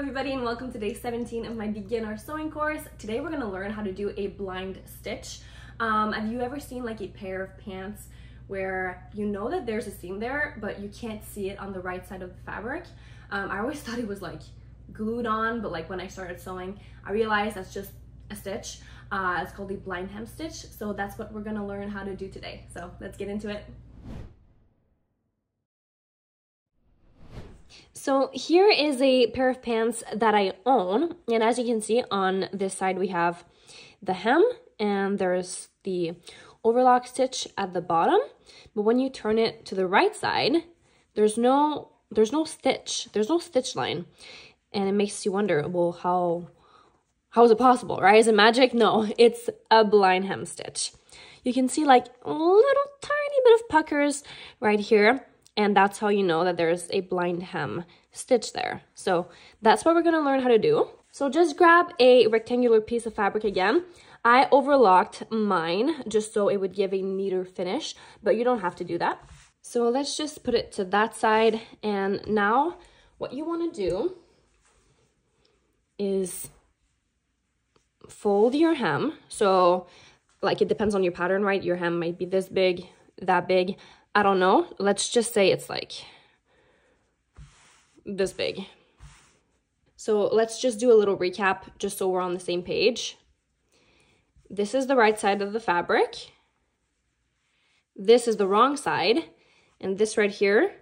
everybody, and welcome to day 17 of my beginner sewing course. Today we're going to learn how to do a blind stitch. Have you ever seen like a pair of pants where you know that there's a seam there but you can't see it on the right side of the fabric? I always thought it was like glued on, but like when I started sewing I realized that's just a stitch. It's called a blind hem stitch, so that's what we're going to learn how to do today. So let's get into it. So here is a pair of pants that I own, and as you can see on this side we have the hem and there's the overlock stitch at the bottom, but when you turn it to the right side there's no stitch line, and it makes you wonder, well, how is it possible, right? Is it magic? No, it's a blind hem stitch. You can see like a little tiny bit of puckers right here, and that's how you know that there's a blind hem stitch there. So that's what we're going to learn how to do. So just grab a rectangular piece of fabric again. I overlocked mine just so it would give a neater finish, but you don't have to do that. So let's just put it to that side. And now what you want to do is fold your hem. So like it depends on your pattern, right? Your hem might be this big, that big. I don't know, let's just say it's like this big. So let's just do a little recap just so we're on the same page. This is the right side of the fabric. This is the wrong side. And this right here,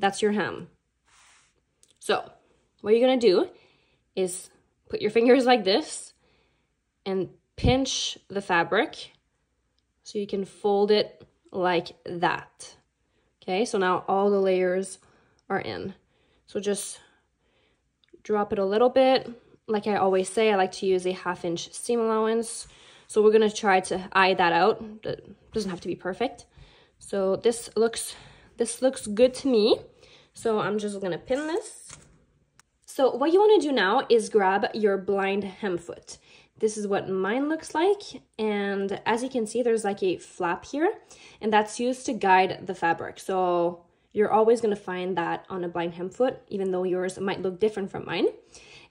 that's your hem. So what you're gonna do is put your fingers like this and pinch the fabric so you can fold it like that. Okay, so now all the layers are in. So just drop it a little bit. Like I always say, I like to use a 1/2 inch seam allowance. So we're gonna try to eye that out. That doesn't have to be perfect. So this looks good to me. So I'm just gonna pin this. So what you wanna do now is grab your blind hem foot. This is what mine looks like, and as you can see there's like a flap here, and that's used to guide the fabric. So you're always going to find that on a blind hem foot, even though yours might look different from mine.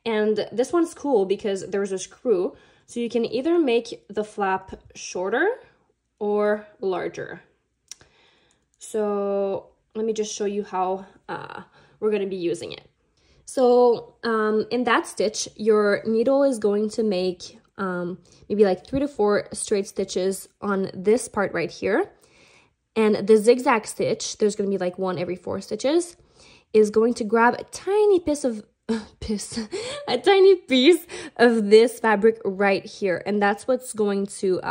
And this one's cool because there's a screw, so you can either make the flap shorter or larger. So let me just show you how we're going to be using it. So in that stitch, your needle is going to make maybe like 3 to 4 straight stitches on this part right here. And the zigzag stitch, there's going to be like 1 every 4 stitches, is going to grab a tiny piece of this fabric right here. And that's what's going to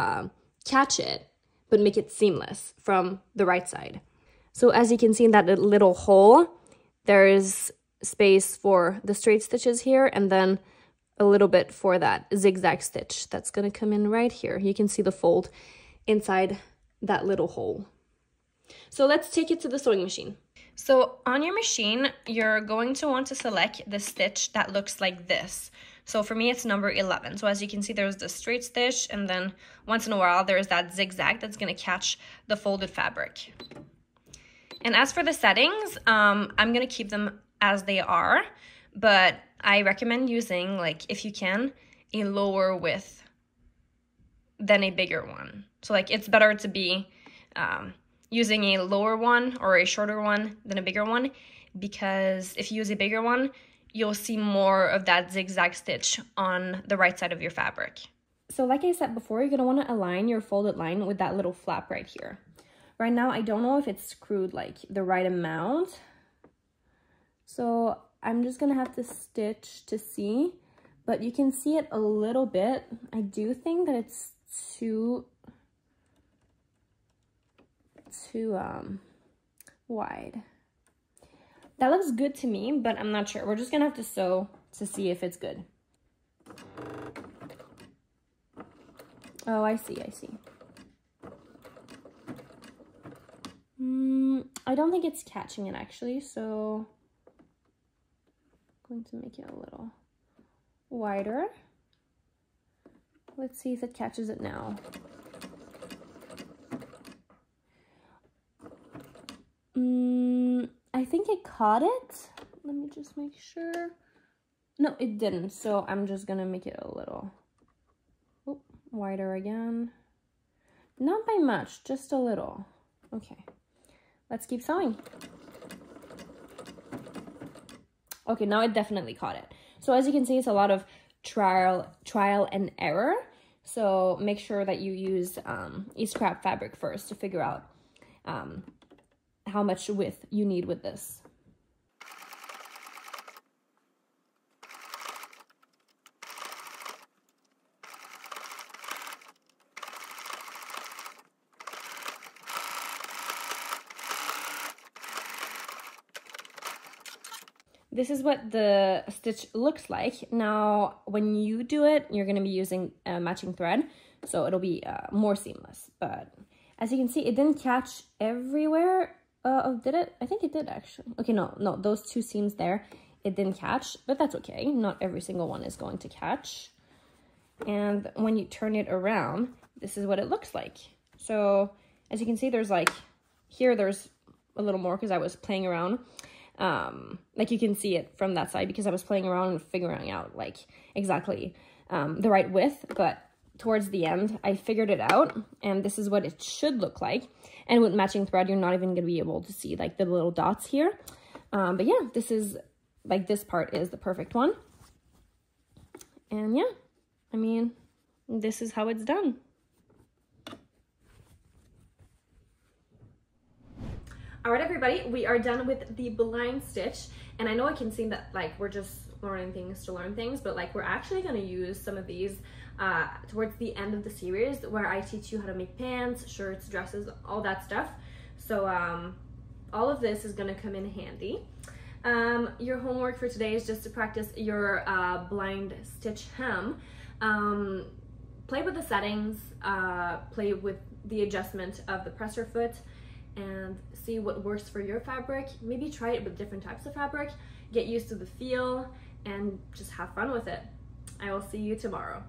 catch it, but make it seamless from the right side. So as you can see in that little hole, there's space for the straight stitches here, and then a little bit for that zigzag stitch that's going to come in right here. You can see the fold inside that little hole. So let's take it to the sewing machine. So on your machine, you're going to want to select the stitch that looks like this. So for me, it's number 11. So as you can see, there's the straight stitch, and then once in a while, there's that zigzag that's going to catch the folded fabric. And as for the settings, I'm going to keep them as they are, but I recommend using, like, if you can, a lower width than a bigger one. So like it's better to be using a lower one or a shorter one than a bigger one, because if you use a bigger one, you'll see more of that zigzag stitch on the right side of your fabric. So like I said before, you're gonna want to align your folded line with that little flap right here. Right now I don't know if it's screwed like the right amount, so I'm just gonna have to stitch to see, but you can see it a little bit. I do think that it's too wide. That looks good to me, but I'm not sure. We're just gonna have to sew to see if it's good. Oh, I see. I don't think it's catching it actually, so going to make it a little wider. Let's see if it catches it now. I think it caught it. Let me just make sure. No, it didn't. So I'm just gonna make it a little wider again. Not by much, just a little. Okay, let's keep sewing. Okay, now it definitely caught it. So as you can see, it's a lot of trial and error. So make sure that you use a scrap fabric first to figure out how much width you need with this. This is what the stitch looks like. Now, when you do it, you're gonna be using a matching thread, so it'll be more seamless. But as you can see, it didn't catch everywhere. Oh, did it? I think it did actually. Okay, no, those two seams there, it didn't catch, but that's okay. Not every single one is going to catch. And when you turn it around, this is what it looks like. So as you can see, there's like, here there's a little more because I was playing around. Like you can see it from that side because I was playing around and figuring out like exactly the right width, but towards the end I figured it out and this is what it should look like. And with matching thread, you're not even going to be able to see like the little dots here. But yeah, this is like, this part is the perfect one. And yeah, I mean, this is how it's done. All right, everybody, we are done with the blind stitch. And I know it can seem that like we're just learning things to learn things, but like we're actually gonna use some of these towards the end of the series where I teach you how to make pants, shirts, dresses, all that stuff. So all of this is gonna come in handy. Your homework for today is just to practice your blind stitch hem. Play with the settings, play with the adjustment of the presser foot, and see what works for your fabric. Maybe try it with different types of fabric, get used to the feel, and just have fun with it. I will see you tomorrow.